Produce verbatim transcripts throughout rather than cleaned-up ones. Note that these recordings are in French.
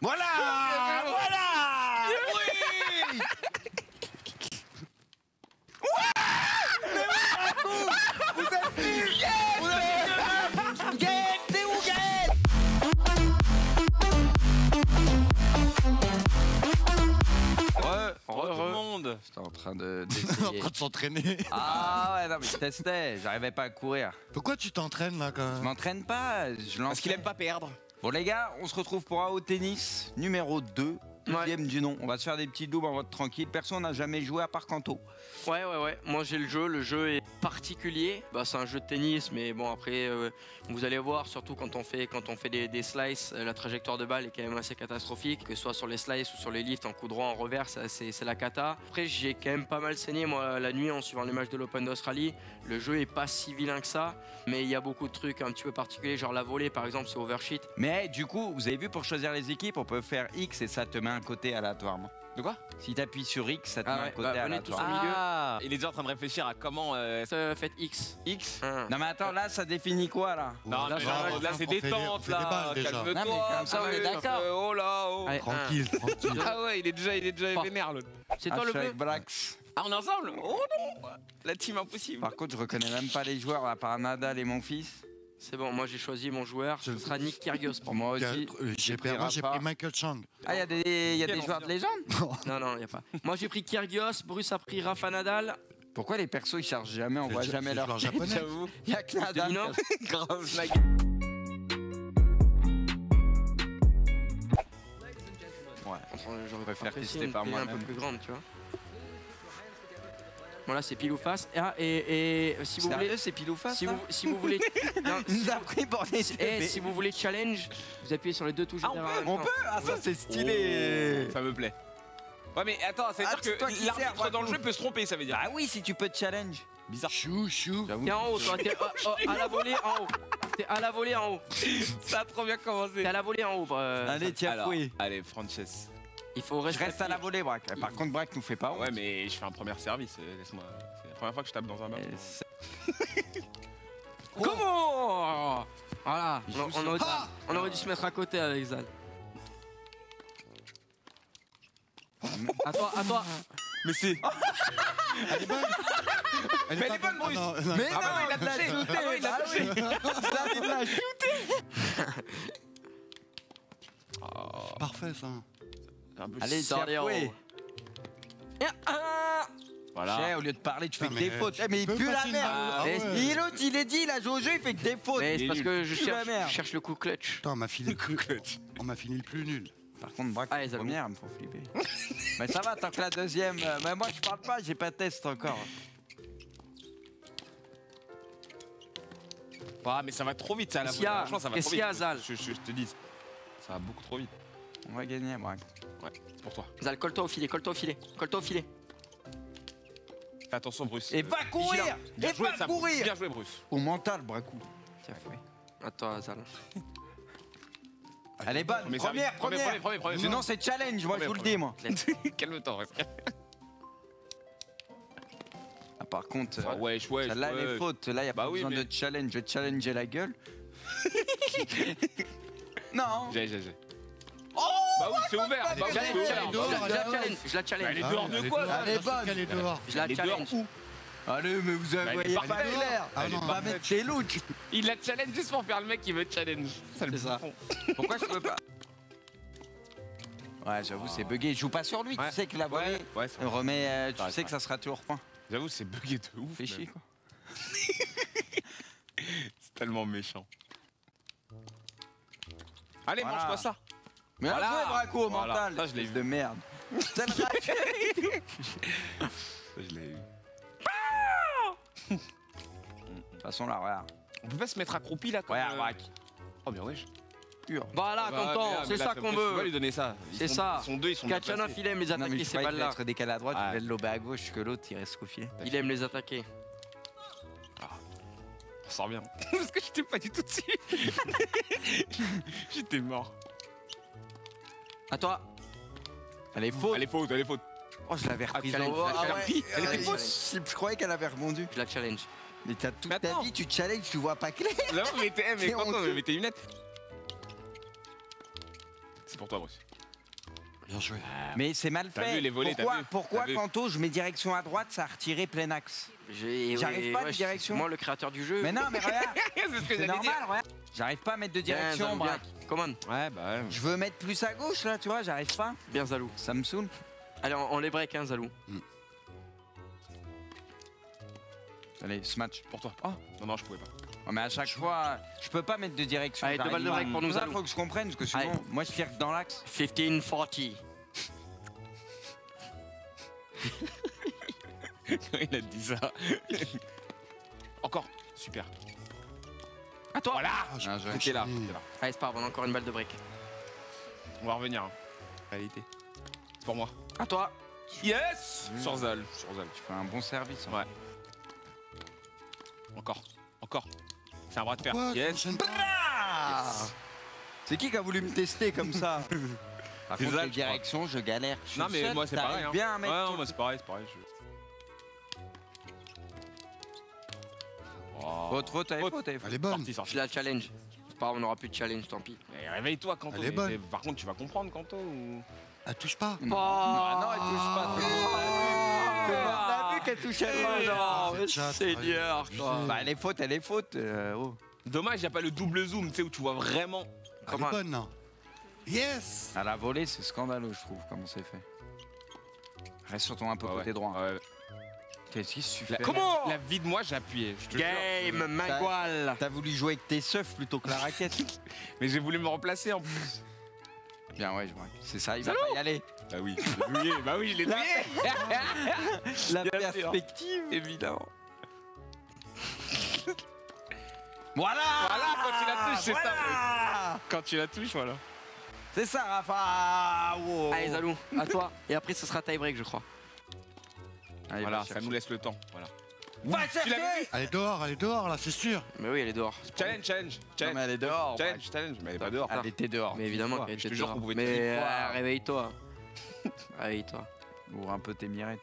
Voilà, voilà. Oui. Vous êtes plus yes. On a fait deux. Gaël, t'es où Gaël? Re, re, re, tout le monde. J'étais en train de en train de s'entraîner. Ah ouais, non mais je testais, j'arrivais pas à courir. Pourquoi tu t'entraînes là quand même? Je m'entraîne pas, je lance. Parce qu'il aime pas perdre. Bon les gars, on se retrouve pour A O Tennis numéro deux. Deuxième du nom. On va se faire des petits doubles en mode tranquille. Personne n'a jamais joué à part Quento. Ouais, ouais, ouais. Moi, j'ai le jeu. Le jeu est particulier. Bah, c'est un jeu de tennis, mais bon, après, euh, vous allez voir, surtout quand on fait, quand on fait des, des slices, la trajectoire de balle est quand même assez catastrophique. Que ce soit sur les slices ou sur les lifts, en coup droit, en revers, c'est la cata. Après, j'ai quand même pas mal saigné, moi, la nuit en suivant les matchs de l'Open d'Australie. Le jeu est pas si vilain que ça, mais il y a beaucoup de trucs un petit peu particuliers, genre la volée, par exemple, c'est oversheet. Mais hey, du coup, vous avez vu, pour choisir les équipes, on peut faire X et ça te met un côté aléatoirement. De quoi? Si t'appuies sur X, ça te ah met ouais, un côté bah, aléatoire. Ah, il est déjà en train de réfléchir à comment... Euh... Euh, faites X. X hein. Non mais attends, là ça définit quoi là? Non, non, là, là, là c'est détente là, calme-toi. Comme ça on est d'accord. Oh là, oh. Allez, tranquille, un. tranquille. Ah ouais, il est déjà, il est déjà vénère l'autre. C'est toi le bleu Brax. Ah, on est ensemble? Oh non. La team impossible. Par contre, je reconnais même pas les joueurs à part Nadal et mon fils. C'est bon, moi j'ai choisi mon joueur, ce sera Nick Kyrgios pour moi aussi. J'ai pris, pris Michael Chang. Ah, il y a des, y a des joueurs de légende? Non, non, il n'y a pas. Moi j'ai pris Kyrgios, Bruce a pris Rafa Nadal. Pourquoi les persos ils chargent jamais? On voit jamais leur tête, j'avoue. Il n'y a que Nadal. Grave la gueule. Ouais, j'aurais préféré tester par moi. Un peu plus grande, tu vois. Voilà, c'est pile ou face. Ah, et, et si vous voulez, c'est pile ou face. Si vous, si vous voulez, non, si vous, pris pour les et si vous voulez challenge, vous appuyez sur les deux touches. Ah, on peut, on peut. Ah ça c'est stylé. Oh. Ça me plaît. Ouais mais attends, ça veut ah, dire que l'arbitre dans le jeu peut se tromper, ça veut dire. Ah oui, si tu peux challenge. Bizarre. Chou chou. T'es en haut, toi. T'es oh, oh, à la volée en haut. T'es à la volée en haut. Ça a trop bien commencé. T'es à la volée en haut. Euh, allez tiens fouille. Allez Frances. Il faut rester. Je reste à la volée, Brak. Par contre, Brak nous fait pas. Ouais, mais je fais un premier service. Laisse-moi. C'est la première fois que je tape dans un match. Oh. Comment? Voilà. On, on, aurait, ah on aurait dû se mettre à côté avec Zal. À toi, à toi. Mais c'est. Elle est bonne. Elle est bonne, Bruce. Mais non, il a touché. Il a touché. Il a shooté. Parfait, ça. Allez, sortir en haut. Voilà. Cher, au lieu de parler, tu fais que des fautes. Mais il pue la merde. Il l'autre, il est dit, il a joué au jeu, il fait que des fautes. C'est parce que je cherche le coup clutch. Attends, on m'a fini le coup clutch. On m'a fini le plus nul. Par contre, Brak, la première, elle me faut flipper. Mais ça va, tant que la deuxième. Mais moi, je parle pas, j'ai pas de test encore. Ah, mais ça va trop vite, ça. Franchement, ça va trop vite. Je te dis, ça va beaucoup trop vite. On va gagner, Brak. Ouais, c'est pour toi. Zal, colle-toi au filet, colle-toi au filet, colle-toi au filet. Fais attention, Bruce. Et va courir! Et va courir! Bien joué, Bruce. Au mental, Brakou. Tiens, fouet. Attends, Zal. Elle est bonne, première, première, première. Sinon, c'est challenge, moi, je vous le dis, moi. Calme-toi, Ah, par contre, là, les fautes, là, y a pas besoin de challenge. Je vais challenger la gueule. Non! J'ai, j'ai, j'ai. Oh, bah oui, c'est ouvert. Bah oui, c'est ouvert. Je la challenge. Je la challenge. Elle est dehors de quoi? Elle est bonne. Elle est dehors. Je la challenge. Allez, mais vous avez pas l'air. Elle est pas mettre ses looks. Il la challenge juste pour faire le mec qui veut challenge. C'est ça. Pourquoi je peux pas? Ouais, j'avoue, c'est bugué. Je joue pas sur lui. Tu sais qu'il a volé. Remets. Tu sais que ça sera toujours point. J'avoue, c'est bugué de ouf. Fais chier quoi. C'est tellement méchant. Allez, mange-toi ça. Mais voilà, joué, Braco, au voilà. mental. Ça, je l'ai vu. De merde. Ça, je l'ai eu. De toute façon, là, regarde. On peut pas se mettre accroupi, là, comme... Ouais, Brac. Euh... Oh, bien, wesh. Pur. Voilà, bah, content, c'est ça qu'on veut. On va lui donner ça. C'est ça. Ils sont deux, ils sont bien placés. Khachanov, il aime les attaquer, ces balles-là. Il va être décalé à droite, ah. il va le lober à gauche, que l'autre, il reste qu'au filet. Il aime les attaquer. On sort bien. Parce que j'étais pas du tout dessus. J'étais mort. À toi. Elle est faute. Elle est faute, elle est faute. Oh, je l'avais reprise. Ah, oh, ah ouais. Elle était fausse. Je, je, je, je croyais qu'elle avait rebondi. Je la challenge. Mais t'as toute mais ta vie, tu challenges, tu vois pas clair. Non, mais t'es mais, mais, mais tes lunettes. pour toi, Bruce. Bien joué. Mais c'est mal fait. Vu les volets, pourquoi pourquoi quand oh, je mets direction à droite, ça a retiré plein axe. J'arrive ouais, pas ouais, de direction. Moi, le créateur du jeu. Mais non, mais regarde. C'est normal. J'arrive pas à mettre de direction, Brak. Comment ? Ouais, bah. Ouais. Je veux mettre plus à gauche, là, tu vois, j'arrive pas. Bien, zaLdinho. Ça me saoule. Allez, on, on les break, hein, zaLdinho. Mm. Allez, ce match pour toi. Oh. Non, non, je pouvais pas. Oh, mais à chaque fois, je peux pas mettre de direction. Allez, deux balles de break pour nous. Ça, il faut que je comprenne, parce que sinon, allez, moi, je tire dans l'axe. quinze quarante. Il a dit ça. Encore. Super. À toi. Voilà. Ah, je... T'es là. T'es là. Allez, c'est pas grave, on a encore une balle de break. On va revenir. Hein. Réalité. C'est pour moi. À toi. Yes. Mmh. Sur zaLdinho. Sur zaLdinho. Tu fais un bon service. Hein. Ouais. Encore. Encore. C'est un bras de fer. Yes. Yes. C'est qui qui a voulu me tester comme ça? Par contre, les directions, je galère. Je non, mais seul, moi, c'est pareil. Hein. Bien, mec. Ouais, non, moi, c'est pareil. C'est pareil. Je... Oh. Faute, faute, allez, faute, faute, allez, faute. Elle est bonne. Sorti, sorti. Je la challenge. Pas, on n'aura plus de challenge, tant pis. Réveille-toi, Quento. Par contre, tu vas comprendre, Quento. Ou... Elle touche pas. Non, oh. non, elle touche pas. Oh. Oh. Oh. Elle touche à moi, genre, Seigneur. Bah, elle est faute, elle est faute. Euh, oh. Dommage, il n'y a pas le double zoom, tu sais, où tu vois vraiment. Elle est bonne, non? Yes. À la volée, c'est scandaleux, je trouve, comment c'est fait. Reste sur ton un peu ah, côté ouais. droit. Ah, ouais. Qu'est-ce qui se fait? Comment la, la vie de moi, j'appuyais. Game, Mangual. T'as voulu jouer avec tes seufs plutôt que la raquette. Mais j'ai voulu me remplacer en plus. Bien, ouais, je vois. C'est ça, il va pas y aller. Bah oui, je l'ai douillé, bah oui, je l'ai douillé. La perspective, évidemment. Voilà. Voilà, quand tu la touches, c'est voilà. ça. Quand tu la touches, voilà. C'est ça, Rafa. Wow. Allez, zaLdinho, à toi. Et après, ce sera tie break, je crois. Allez, voilà, ça nous laisse le temps, voilà. Va chercher. Elle est dehors, elle est dehors là, c'est sûr. Mais oui, elle est dehors. Challenge, challenge, challenge. Non, mais elle est dehors. Challenge, bah, challenge, mais elle est pas dehors. Elle était dehors. Mais évidemment, elle était dehors. Mais euh, réveille-toi. Réveille-toi. Ouvre un peu tes mirettes.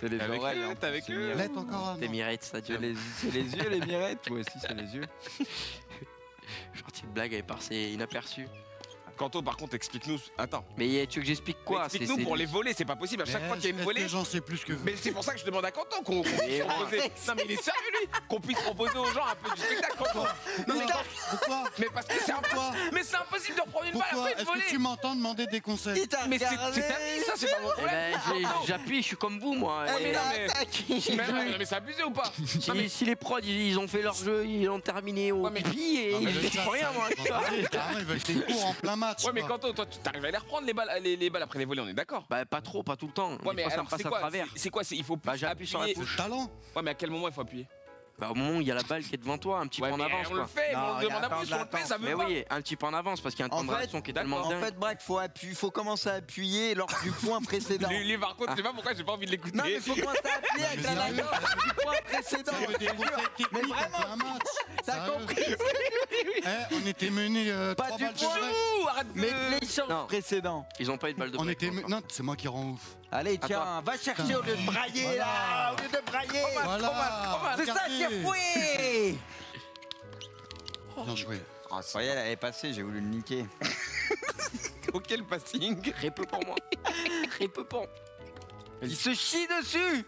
C'est les avec oreilles. T'es avec eux. encore. Tes mirettes, ça tue. C'est les yeux, les mirettes. Moi aussi, c'est les yeux. Genre, petite blague, elle est passée inaperçue. Quento, par contre, explique-nous. Attends. Mais tu veux que j'explique quoi? Explique-nous pour les volets, c'est pas possible. À chaque fois qu'il y a une volée. Les gens, c'est plus que vous. Mais c'est pour ça que je demande à Quento qu'on puisse proposer. Non, mais il est sérieux, lui. Qu'on puisse proposer aux gens un peu du spectacle, Quento. Non, mais pourquoi? Mais parce que c'est impossible. Mais c'est impossible de reprendre une balle après une volée. Est-ce que tu m'entends demander des conseils? Mais c'est ta vie, ça, c'est pas mon problème. J'appuie, je suis comme vous, moi. Mais non, mais c'est abusé ou pas? Si les prods, ils ont fait leur jeu, ils ont terminé au pipi et ils font rien, moi. Ils veulent des cours en plein match. Ouais, mais Quento, toi, tu arrives à les reprendre les balles, les, les balles après les volets, on est d'accord? Bah, pas trop, pas tout le temps. Ouais, mais fois, alors, ça passe à travers. C'est quoi? Il faut bah, appuyer sur la touche. Talent. Ouais, mais à quel moment il faut appuyer? Bah, au moment où il y a la balle qui est devant toi, un petit ouais, peu en avance. On quoi. le fait, non, mais on demande un peu, on le fait, ça veut mais pas. Mais oui, un petit peu en avance parce qu'il y a un temps de réaction qui est tellement dingue. En fait, Brak, faut appuyer, faut commencer à appuyer lors du point précédent. Lui, par contre, je sais pas pourquoi j'ai pas envie de l'écouter. Non, mais faut commencer à appuyer avec la balle du point précédent. Mais vraiment, t'as compris? Eh, on était menés euh, pas trois du balles tout. De arrête de... Mais l'échange précédent. Ils ont pas eu de balle de break. On était me... Non, c'est moi qui rends ouf. Allez, tiens, va chercher au lieu de brailler voilà. là, au lieu de brailler. Voilà. C'est ça, tire-fouet. Bien joué. Oh, vous voyez, elle est passée, j'ai voulu le niquer. Auquel passing. Très peu pour moi. Très peu pour. Il se chie dessus.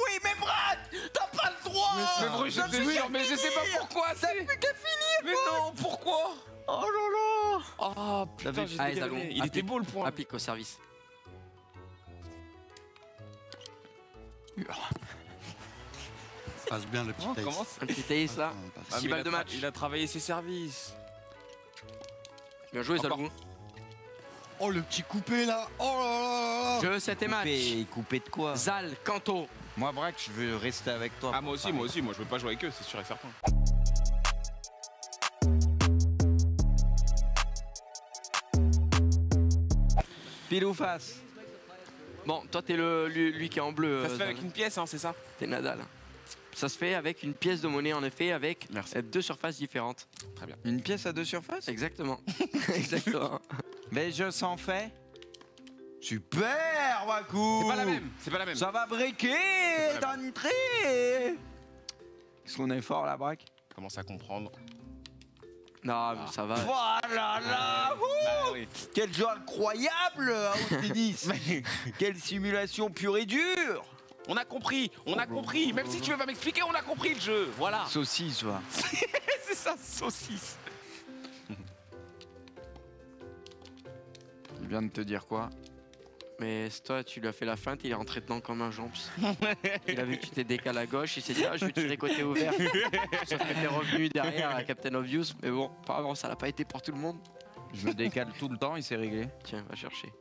Oui, mais Brak, t'as pas le droit. Mais Bruce, je te jure, mais je sais pas pourquoi. Ça fait qu'à finir. Mais non, pourquoi? Oh là là. Oh putain, j'ai dégalé. Il était beau le point. Applique au service. Passe bien le petit taïs. Un petit taïs là. six balles de match. Il a travaillé ses services. Bien joué, zaLdinho. Oh le petit coupé là. Oh là là. Jeu c'était match. Coupé de quoi? Zal, Quento. Moi, Brak, je veux rester avec toi. Ah, moi aussi, moi aussi, moi je veux pas jouer avec eux, c'est sûr et certain. Pile ou face? Bon, toi, t'es lui, lui qui est en bleu. Ça se fait avec une pièce, hein, c'est ça? T'es Nadal. Ça se fait avec une pièce de monnaie, en effet, avec Merci. deux surfaces différentes. Très bien. Une pièce à deux surfaces? Exactement. Exactement. Mais je s'en fais. Super, Waku. C'est pas la même, c'est pas la même. Ça va briquer d'entrée. Qu'est-ce qu'on est fort, là, Brak? Commence à comprendre. Non, mais ça va. Voilà, là, ouais. bah, oui. Quel jeu incroyable, A O Tennis. Quelle simulation pure et dure. On a compris, on a compris. Même si tu veux pas m'expliquer, on a compris le jeu. Voilà. Saucisse, voilà. C'est ça, saucisse. Il vient de te dire quoi? Mais toi, tu lui as fait la feinte, il est rentré dedans comme un jambe. Il a vu que tu t'es décalé à gauche, il s'est dit ah, je vais tirer côté ouvert. Sauf que t'es revenu derrière à Captain Obvious, mais bon, apparemment ça l'a pas été pour tout le monde. Je me décale tout le temps, il s'est réglé. Tiens, va chercher.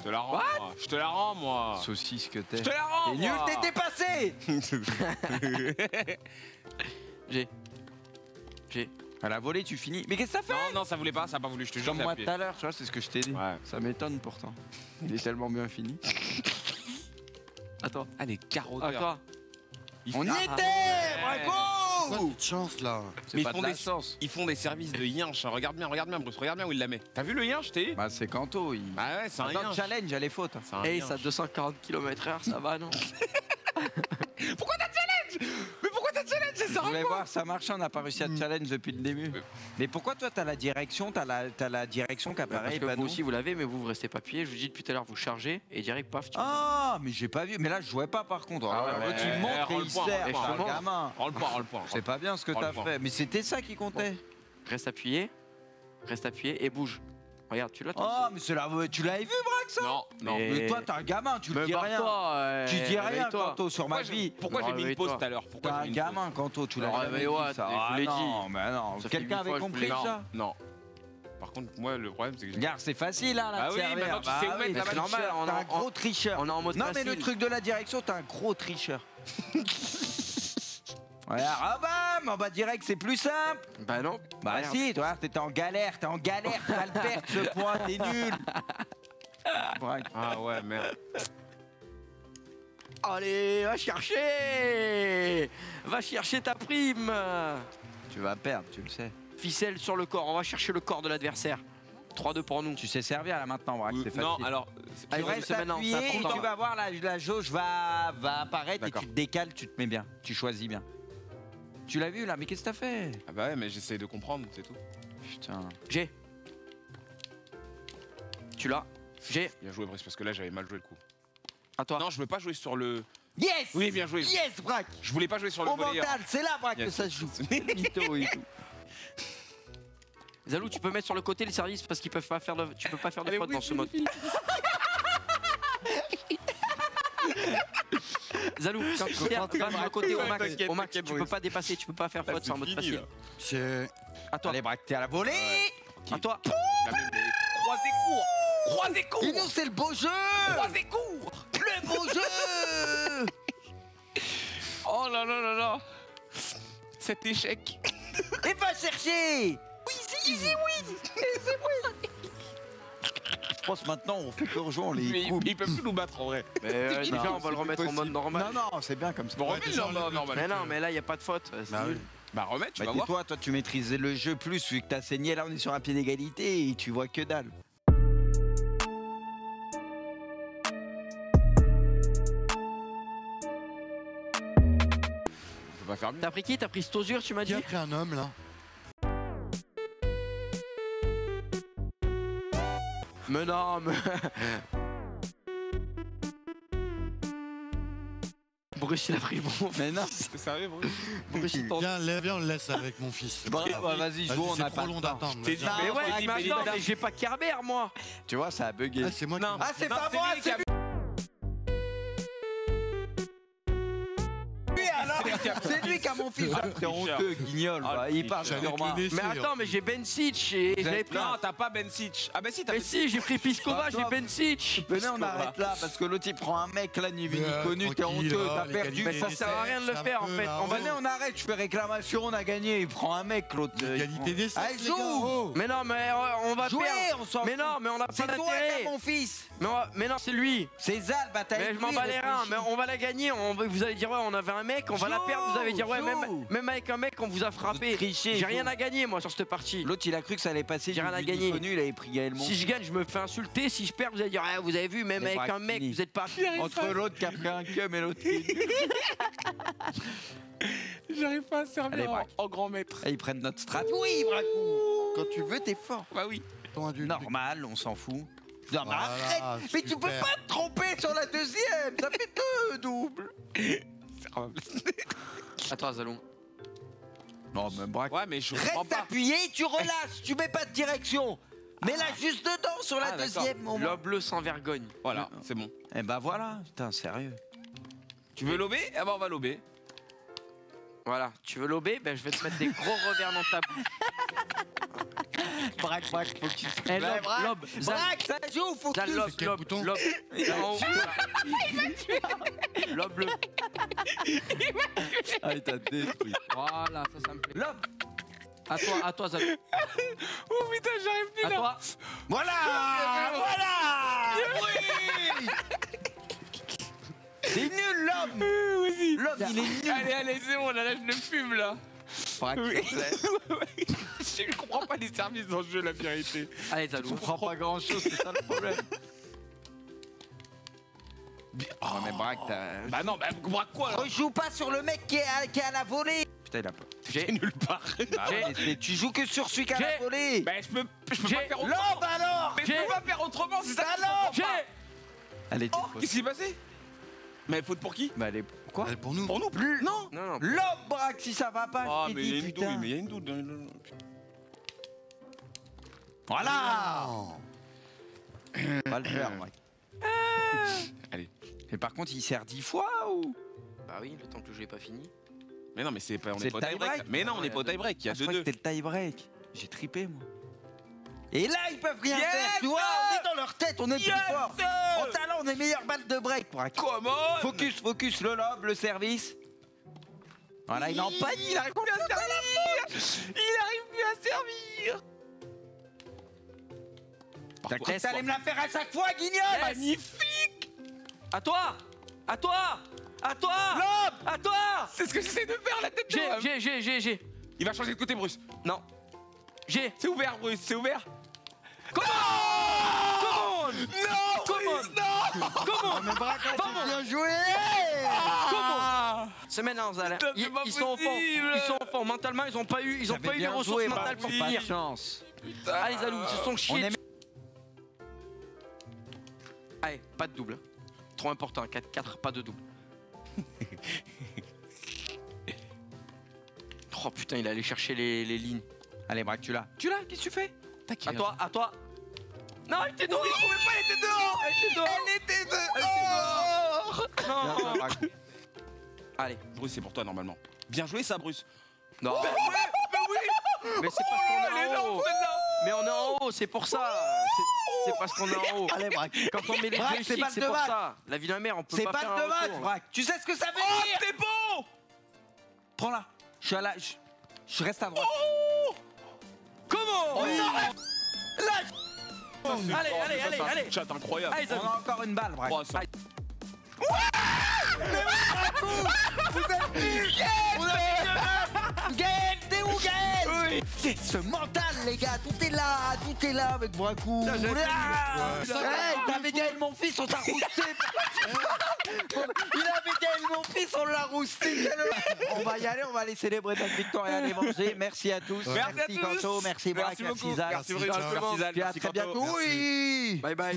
Je te la rends, What moi. Je te la rends, moi. Saucisse que t'es. Je te la rends. Et nul, t'es dépassé. J'ai. J'ai. À la volée, tu finis. Mais qu'est-ce que ça fait? Non, non, ça voulait pas, ça a pas voulu. Je te jure. Comme moi tout à l'heure, tu vois, c'est ce que je t'ai dit. Ouais. Ça m'étonne pourtant. Il est tellement bien fini. Attends. Allez, carotteur. On y était, bravo. C'est quoi cette chance là? Mais ils font des sens. Ils font des services de yinche. Regarde bien, regarde bien, Bruce. Regarde bien où il la met. T'as vu le yinche, t'es? Bah c'est Quento. Il... Bah ouais, c'est un yinche. Challenge, elle est faute. Hey, ça deux cent quarante kilomètres heure, ça va non? Pourquoi t'as challenge? Je voulais voir, ça marche, on n'a pas réussi à te challenge depuis le début. Mais pourquoi toi, t'as la direction, t'as la, t'as la direction qui apparaît? Bah, vous aussi, vous l'avez, mais vous, vous restez pas plié. Je vous dis depuis tout à l'heure, vous chargez et direct, paf. Tu ah, mais j'ai pas vu. Mais là, je jouais pas par contre. Ah, ouais, ouais, tu montes et il sert, le gamin. Rends le point, rends le point. C'est pas bien ce que t'as fait, mais c'était ça qui comptait. Bon. Reste appuyé, reste appuyé et bouge. Regarde, tu l'as. Oh, mais c'est la... tu l'avais vu, Brak, ça? Non, non. Mais, mais toi, t'es un gamin, tu dis rien. Toi, euh... Tu dis rien, Quento, sur ma vie. Pourquoi j'ai mis une pause tout à l'heure? T'es un gamin, Quento, tu l'as jamais vu, ça. Je l'ai dit. Non, mais non. Quelqu'un avait compris ça? Non. Par contre, moi, le problème, c'est que... Regarde, c'est facile, là, là. Bah oui, maintenant, tu sais où mettre la balle. T'es un gros tricheur. On est en mode facile. Non, mais le truc de la direction, t'es un gros tricheur. Ouais, ah bah, bah direct, c'est plus simple. Bah non. Bah merde. Si, toi, t'étais en galère, t'es en galère, t'as le perdre ce point, t'es nul. Braque. Ah ouais, merde. Allez, va chercher. Va chercher ta prime. Tu vas perdre, tu le sais. Ficelle sur le corps, on va chercher le corps de l'adversaire. trois deux pour nous. Tu sais servir là maintenant, Brak, c'est facile. Non, alors... Tu restes appuyé, tu vas voir, la, la jauge va, va apparaître et tu te décales, tu te mets bien, tu choisis bien. Tu l'as vu là, mais qu'est-ce que t'as fait? Ah bah ouais, mais j'essaie de comprendre, c'est tout. Putain. J'ai. Tu l'as. J'ai. Bien joué, Brice, parce que là j'avais mal joué le coup. À toi. Non, je veux pas jouer sur le. Yes. Oui, bien joué. Yes, Brak. Je voulais pas jouer sur le volet. Au mental, c'est là, Brak, yes, que ça se joue. Mytho et tout. zaLdinho, tu peux mettre sur le côté les services parce qu'ils peuvent pas faire de, tu peux pas faire de faute dans ce mode. zaLdinho, quand tu perds, va sur le côté au max, au max, tu peux pas dépasser, tu peux pas faire faute, c'est en mode facile. C'est... À toi. Allez, Brak, t'es à la volée. À toi. Croisez court. Croisez court. Et non, c'est le beau jeu. Croisez court. Le beau jeu. Oh là là là là. Cet échec. Et va chercher. Easy, easy win. Easy win. Je pense maintenant on fait peur jouer, on les coupe. Ils peuvent plus nous battre en vrai. Mais euh, déjà non, on va le remettre possible. En mode normal. Non non, c'est bien comme ça. Bon, ouais, remets normal, normal. Mais non, mais là il y a pas de faute. Bah, oui. Bah remets, tu bah, vas voir. Toi, toi tu maîtrisais le jeu plus vu que t'as saigné. Là on est sur un pied d'égalité et tu vois que dalle. On peut pas faire mieux. T'as pris qui? T'as pris Stosur, tu m'as dit. J'ai pris un homme là. Mais non, mais... Bruce, il a pris bon. Mais non, c'est sérieux, Bruce. Bruce, il viens, viens, on le laisse avec mon fils. Bah, bah vas-y, joue, vas on a pas long d'attendre. Mais ouais, mais non, mais j'ai pas Kerber, moi. Tu vois, ça a bugué. Ah, c'est moi qui... Ah, c'est pas moi, c'est lui. C'est lui qui a mon fils. T'es honteux, guignol. Il part sur moi. Mais attends, mais j'ai Bencic et j'avais pris. Non, t'as pas Bencic. Ah bah si, t'as. Mais si, j'ai pris Pliskova, j'ai Bencic. Venez, on arrête là parce que l'autre il prend un mec là, ni vu ni connu. T'es honteux, t'as perdu. Mais ça sert à rien de le faire en fait. Venez, on arrête. Je fais réclamation, on a gagné. Il prend un mec, l'autre. Égalité des sexes. Allez, joue. Mais non, mais on va perdre. Mais non, mais on a pas d'intérêt. C'est toi qui as mon fils. Mais non, c'est lui. C'est zaLdinho, bataille. Mais je m'en bats les reins. Mais on va la gagner. Vous allez dire ouais, on avait un mec. On va la perdre, vous avez dit ouais, même, même avec un mec on vous a frappé. J'ai rien à gagner moi sur cette partie. L'autre il a cru que ça allait passer. J'ai rien à gagner. Connu, il avait pris Gaëlmont. Si je gagne, je me fais insulter. Si je perds, vous allez dire ah, vous avez vu, même avec un mec, vous êtes pas. Entre l'autre qui a pris un cum et l'autre. J'arrive pas à servir. Allez, en, en grand maître. Et ils prennent notre strat. Oui, Brak, quand tu veux, t'es fort. Bah oui. Normal, on s'en fout. Non, voilà, mais arrête. Super. Mais tu peux pas te tromper sur la deuxième. Ça fait deux doubles. Attends, Zalon. Non, même Brak. Ouais, mais je reste pas appuyé, tu relâches, tu mets pas de direction. Mets-la ah. juste dedans sur la ah, deuxième. L'homme bleu sans vergogne. Voilà, c'est bon. Eh ben voilà, putain, sérieux. Tu veux lober? Eh ben on va lober. Voilà, tu veux lober? Ben je vais te mettre des gros revers dans ta bouche. Brak, Brak, faut que tu fasses. Eh, lobe, lobe. Brak, ça joue, faut que tu fasses. Lobe, lobe, lobe. Il m'a tué. Lobe bleu. Il m'a tué. Ah, il t'a détruit. Voilà, ça, ça me plaît. Lobe. À toi, à toi, Zalon. Oh putain, j'arrive plus à là. À toi. Voilà. Voilà. Oui. C'est nul, l'homme. Oui, l'homme, il est nul. Allez, allez, c'est bon, là, là, je le fume, là. Oui. Je comprends pas les services dans ce jeu, la vérité. Allez, Zalon. Je comprends pas grand-chose, c'est ça le problème. Oh, mais Brak, t'as... Bah non, bah Brak quoi, là. Rejoue pas sur le mec qui est à, qui est à la volée. Putain, il a pas... J'ai nulle part. Bah ouais, tu joues que sur celui qui a la volée. Bah je peux, je peux pas faire autrement. Non, bah alors. Mais je peux pas faire autrement, c'est ça. Non, j'ai... Allez, oh, qu'est-ce qui s'est passé? Mais faute pour qui? Bah elle est... Quoi? Elle est pour nous. Pour nous plus. Non, non, non. L'homme, Brak, si ça va pas. Ah, oh, mais il y a une douille, mais il y a une douille. Voilà. Pas le faire, Brak. Allez. Mais par contre, il sert dix fois ou? Bah oui, le temps que le jeu n'est pas fini. Mais non, mais c'est pas, on est, est pas au tie-break. Tie mais non, on n'est pas au tie-break. Il y a deux deux. C'était le tie-break. J'ai trippé, moi. Et là, ils peuvent rien yes faire. Tu vois, on est dans leur tête, on est yes plus fort. En talent, on est meilleur balle de break pour un. Comment? Focus, focus, le lob, le service. Voilà, il est en panique. Il arrive plus à servir. Il arrive plus à servir. T'allais contre... me la faire à chaque fois, Guignol. Yes. Magnifique. À toi. À toi. À toi. L'homme. À toi. C'est ce que j'essaie de faire, la tête de l'homme. J'ai, j'ai, j'ai, j'ai. Il va changer de côté, Bruce. Non. J'ai. C'est ouvert, Bruce. C'est ouvert. Comment? Comment? Non. Comment? Non. Comment? Mais Brak, c'est bien joué. Comment? C'est maintenant, Zalin. Ils, ils sont au fond. Ils sont au fond. Mentalement, ils ont pas eu, ils ont pas eu les ressources mentales pour finir. Chance. Allez, Zalou, ils se sont chiés. Allez, pas de double. Trop important, quatre quatre, pas de double. Oh putain, il allait chercher les, les lignes. Allez, Brak, tu l'as. Tu l'as, qu'est-ce que tu fais? T'inquiète. À toi, à toi. Non, elle était dehors, oui, il trouvait pas, elle était dehors. Elle était dehors. Elle était dehors. Elle était dehors. Non, non, Brak. Allez, Bruce, c'est pour toi normalement. Bien joué, ça, Bruce. Non. Mais, mais, mais oui. Mais c'est parce qu'on est en haut. Mais on est en haut, c'est pour ça. C'est parce qu'on est en haut. Allez, Brak. Quand on met les deux c'est pour bac. Ça. La vie de la mère, on peut pas faire un retour. C'est pas de match, Brak. Tu sais ce que ça veut oh, dire. Oh, t'es bon. Prends-la. Je suis à la... Je, je reste à droite. Oh. Comment oh, oui. La... Oh, allez, allez, oh, allez, allez, allez. Chat incroyable. Allez, on a encore une balle, Brak. Mais vous êtes nuls. Vous êtes nuls. T'es où, Gaël? C'est ce mental, les gars. Tout est là, tout est là avec Brakou. Hey, t'avais Gaël mon fils, on t'a rousté. Il avait Gaël mon fils, on l'a rousté. On va y aller, on va aller célébrer notre victoire et aller manger. Merci à tous. Merci Quento, merci Brak, merci Zaz. Merci Bruno, merci Zaz. Puis à très bientôt. Oui. Bye bye.